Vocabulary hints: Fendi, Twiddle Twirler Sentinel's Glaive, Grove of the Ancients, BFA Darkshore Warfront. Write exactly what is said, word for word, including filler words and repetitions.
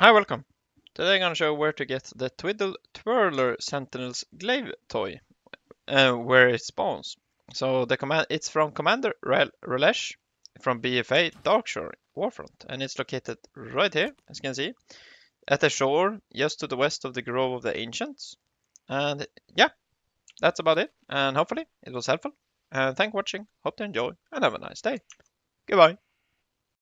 Hi, welcome. Today I'm gonna show where to get the Twiddle Twirler Sentinel's Glaive toy, uh, where it spawns. So the command it's from Commander Ral'esh from B F A Darkshore Warfront, and it's located right here, as you can see, at the shore just to the west of the Grove of the Ancients. And yeah, that's about it. And hopefully it was helpful. And thanks for watching. Hope you enjoy, and have a nice day. Goodbye.